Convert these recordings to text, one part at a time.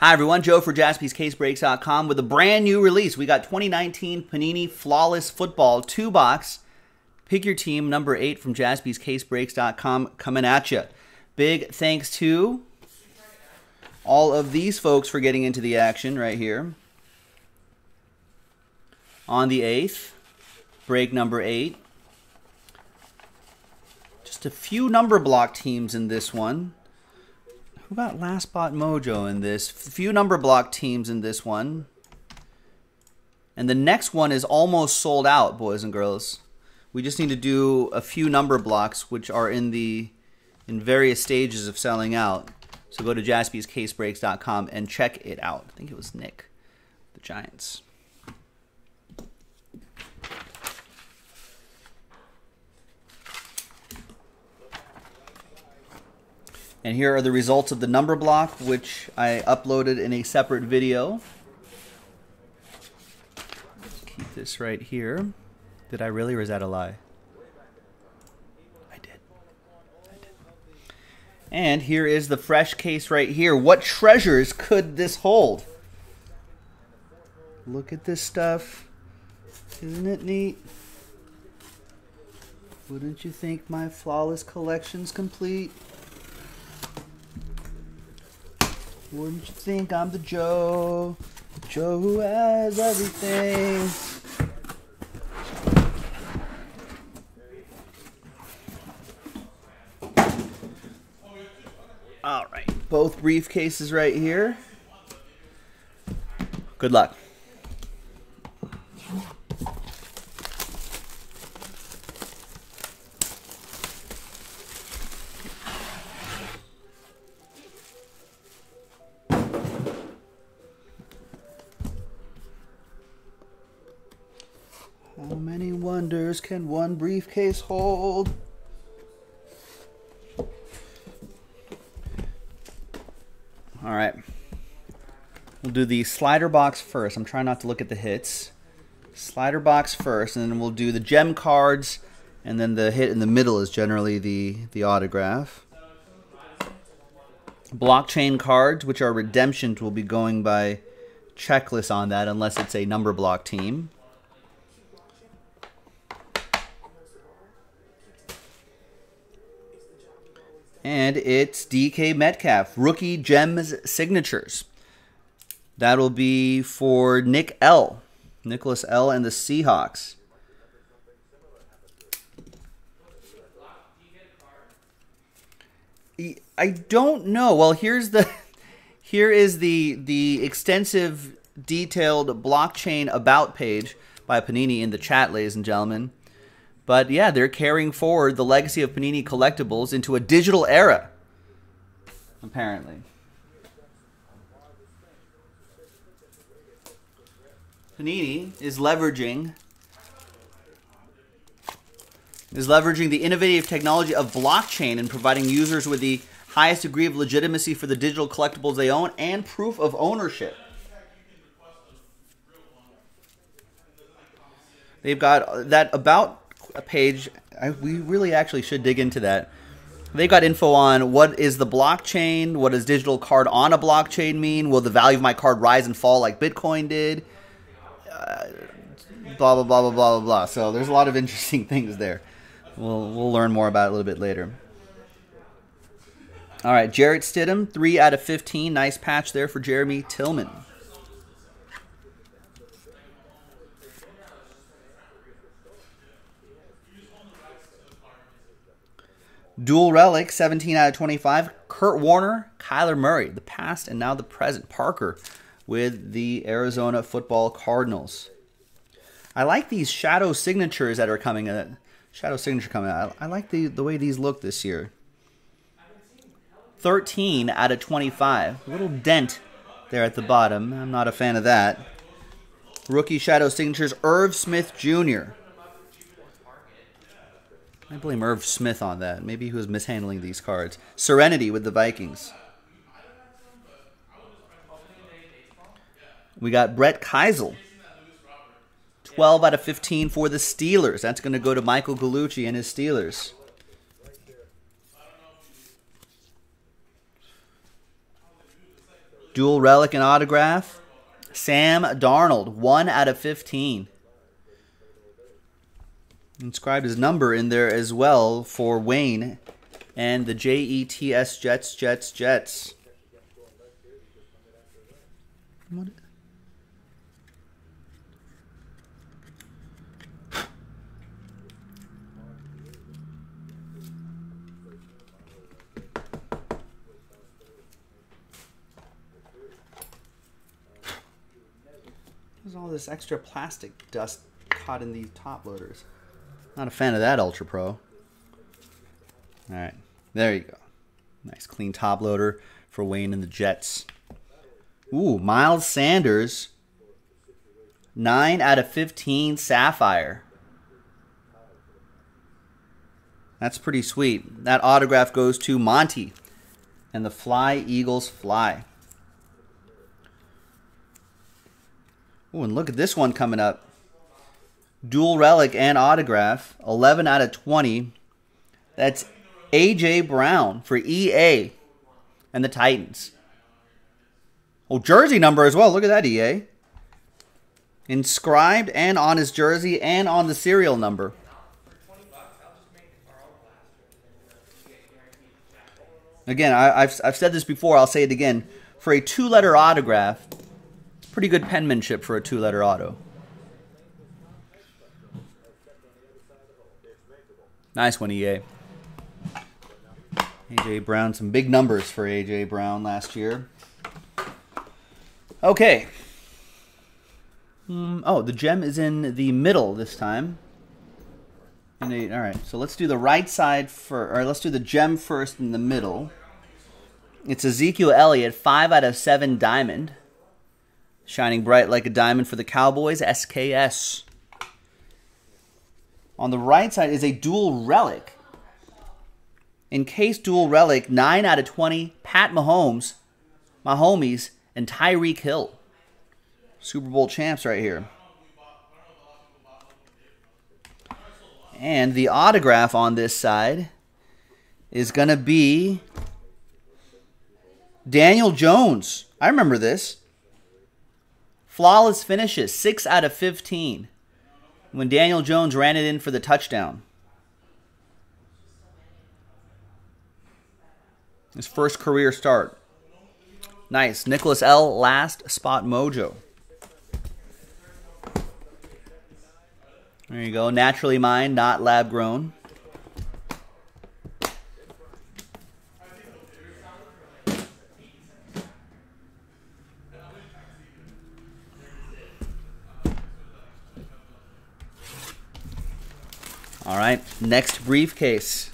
Hi everyone, Joe for JaspysCaseBreaks.com with a brand new release. We got 2019 Panini Flawless Football 2-box. Pick your team, number 8 from JaspysCaseBreaks.com coming at you. Big thanks to all of these folks for getting into the action right here. On the 8th, break number 8. Just a few number block teams in this one. Who got last spot mojo in this? Few number block teams in this one. And the next one is almost sold out, boys and girls. We just need to do a few number blocks, which are in various stages of selling out. So go to JaspysCaseBreaks.com and check it out. I think it was Nick, the Giants. And here are the results of the number block, which I uploaded in a separate video. Let's keep this right here. Did I really, or is that a lie? I did. And here is the fresh case right here. What treasures could this hold? Look at this stuff. Isn't it neat? Wouldn't you think my flawless collection's complete? Wouldn't you think I'm the Joe? The Joe who has everything. All right. Both briefcases right here. Good luck. How many wonders can one briefcase hold? All right. We'll do the slider box first. I'm trying not to look at the hits. Slider box first, and then we'll do the gem cards, and then the hit in the middle is generally the autograph. Blockchain cards, which are redemptions, will be going by checklist on that, unless it's a number block team. And it's DK Metcalf, Rookie Gems Signatures. That'll be for Nick L. Nicholas L. and the Seahawks. I don't know. Well, here is the extensive, detailed blockchain about page by Panini in the chat, ladies and gentlemen. But yeah, they're carrying forward the legacy of Panini collectibles into a digital era, apparently. Panini is leveraging the innovative technology of blockchain and providing users with the highest degree of legitimacy for the digital collectibles they own and proof of ownership. They've got that about a page. We really actually should dig into that. They've got info on what is the blockchain, what does digital card on a blockchain mean, will the value of my card rise and fall like Bitcoin did, blah, blah, blah, blah, blah, blah. So there's a lot of interesting things there. We'll learn more about it a little bit later. All right, Jarrett Stidham, 3 out of 15. Nice patch there for Jeremy Tillman. Dual Relic, 17 out of 25. Kurt Warner, Kyler Murray, the past and now the present. Parker with the Arizona Football Cardinals. I like these shadow signatures that are coming. Shadow signature coming out. I like the way these look this year. 13 out of 25. A little dent there at the bottom. I'm not a fan of that. Rookie shadow signatures, Irv Smith Jr. I blame Irv Smith on that. Maybe he was mishandling these cards. Serenity with the Vikings. We got Brett Keisel. 12 out of 15 for the Steelers. That's going to go to Michael Gallucci and his Steelers. Dual relic and autograph. Sam Darnold, 1/15. Inscribed his number in there as well for Wayne and the Jets, Jets. What? There's all this extra plastic dust caught in these top loaders. Not a fan of that, Ultra Pro. All right, there you go. Nice clean top loader for Wayne and the Jets. Ooh, Miles Sanders, 9/15 sapphire. That's pretty sweet. That autograph goes to Monty and the Fly Eagles Fly. Ooh, and look at this one coming up. Dual relic and autograph, 11/20. That's AJ Brown for EA and the Titans. Oh, jersey number as well. Look at that, EA. Inscribed and on his jersey and on the serial number. Again, I've said this before. I'll say it again. For a two-letter autograph, pretty good penmanship for a two-letter auto. Nice one, EA. AJ Brown, some big numbers for AJ Brown last year. Okay. Oh, the gem is in the middle this time. All right, so let's do the right side first. Or let's do the gem first in the middle. It's Ezekiel Elliott, 5/7 diamond. Shining bright like a diamond for the Cowboys, SKS. On the right side is a dual relic. Encased dual relic, 9/20. Pat Mahomes, my homies, and Tyreek Hill. Super Bowl champs right here. And the autograph on this side is going to be Daniel Jones. I remember this. Flawless finishes, 6/15. When Daniel Jones ran it in for the touchdown. His first career start. Nice. Nicholas L. Last Spot Mojo. There you go. Naturally mine, not lab grown. All right, next briefcase.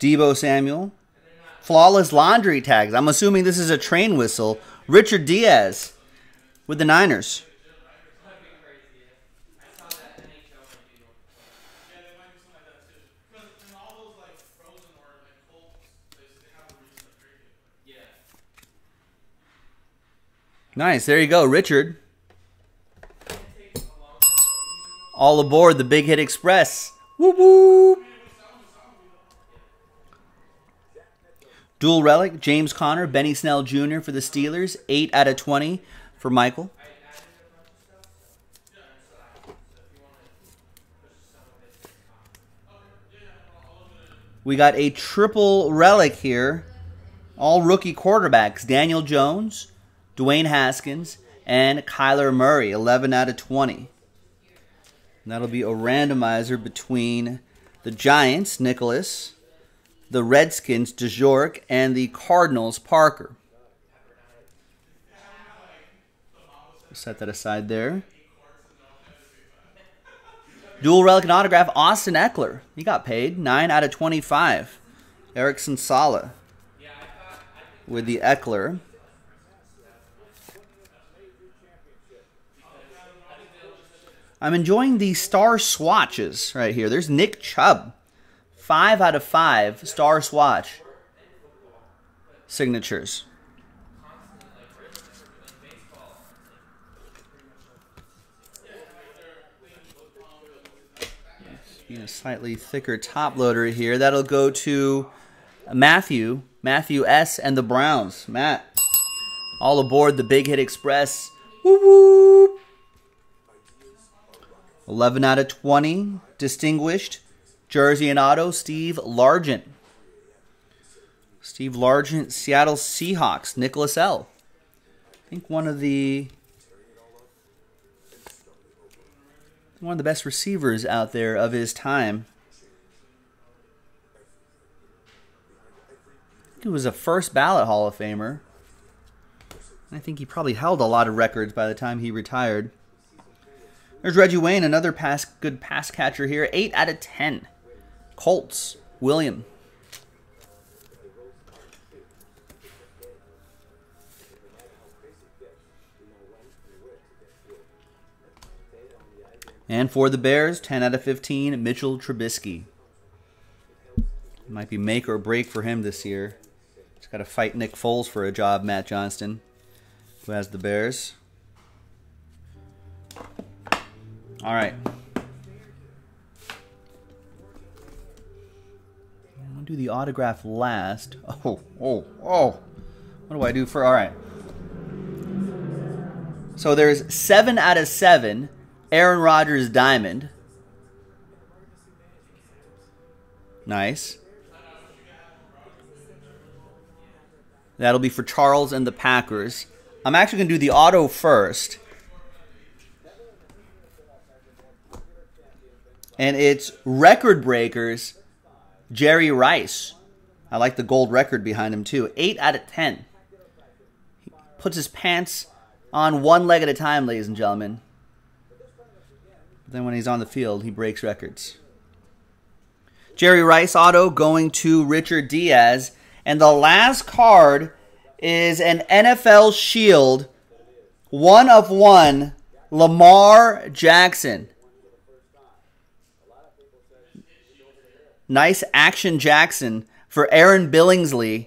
Debo Samuel. Flawless laundry tags. I'm assuming this is a train whistle. Richard Diaz with the Niners. Nice. There you go, Richard. All aboard the Big Hit Express. Whoop, whoop. Dual relic, James Conner, Benny Snell Jr. for the Steelers, 8/20 for Michael. We got a triple relic here, all rookie quarterbacks, Daniel Jones, Dwayne Haskins, and Kyler Murray, 11/20. And that'll be a randomizer between the Giants, Nicholas, the Redskins, DeJorg, and the Cardinals, Parker. We'll set that aside there. Dual relic and autograph, Austin Eckler. He got paid. 9 out of 25. Erickson Sala with the Eckler. I'm enjoying the star swatches right here. There's Nick Chubb. 5 out of 5 star swatch signatures. A slightly thicker top loader here. That'll go to Matthew S. and the Browns. Matt, all aboard the Big Hit Express. Woo woo! 11 out of 20. Distinguished. Jersey and auto, Steve Largent. Steve Largent, Seattle Seahawks. Nicholas L. I think one of the best receivers out there of his time. I think he was a first ballot Hall of Famer. I think he probably held a lot of records by the time he retired. There's Reggie Wayne, another good pass catcher here. 8 out of 10. Colts, William. And for the Bears, 10 out of 15, Mitchell Trubisky. Might be make or break for him this year. He's got to fight Nick Foles for a job, Matt Johnston, who has the Bears. All right. I'm going to do the autograph last. Oh. What do I do for? All right. So there's 7 out of 7. Aaron Rodgers diamond. Nice. That'll be for Charles and the Packers. I'm actually going to do the auto first. And it's record breakers, Jerry Rice. I like the gold record behind him too. 8 out of 10. He puts his pants on one leg at a time, ladies and gentlemen. Then when he's on the field, he breaks records. Jerry Rice auto going to Richard Diaz. And the last card is an NFL Shield 1 of 1 Lamar Jackson. Nice action Jackson for Aaron Billingsley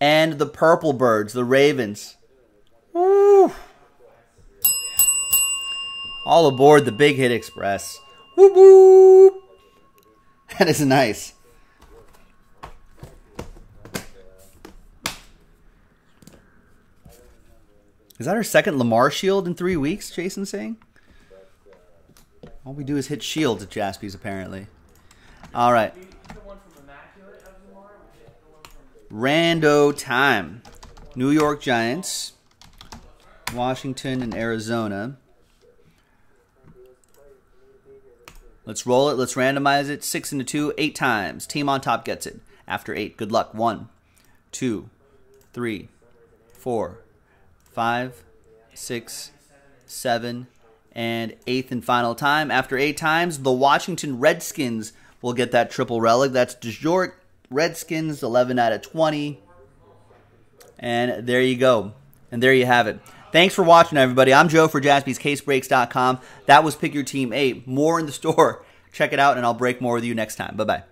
and the Purple Birds, the Ravens. Woo! All aboard the Big Hit Express. Whoop, whoop. That is nice. Is that our second Lamar Shield in 3 weeks, Jason's saying? All we do is hit shields at Jaspy's, apparently. All right. Rando time. New York Giants, Washington, and Arizona. Let's roll it. Let's randomize it. 6 into 2, 8 times. Team on top gets it. After 8, good luck. 1, 2, 3, 4, 5, 6, 7, and 8th and final time. After 8 times, the Washington Redskins will get that triple relic. That's DeJorg Redskins, 11 out of 20. And there you go. And there you have it. Thanks for watching, everybody. I'm Joe for JaspysCaseBreaks.com. That was Pick Your Team 8. More in the store. Check it out, and I'll break more with you next time. Bye-bye.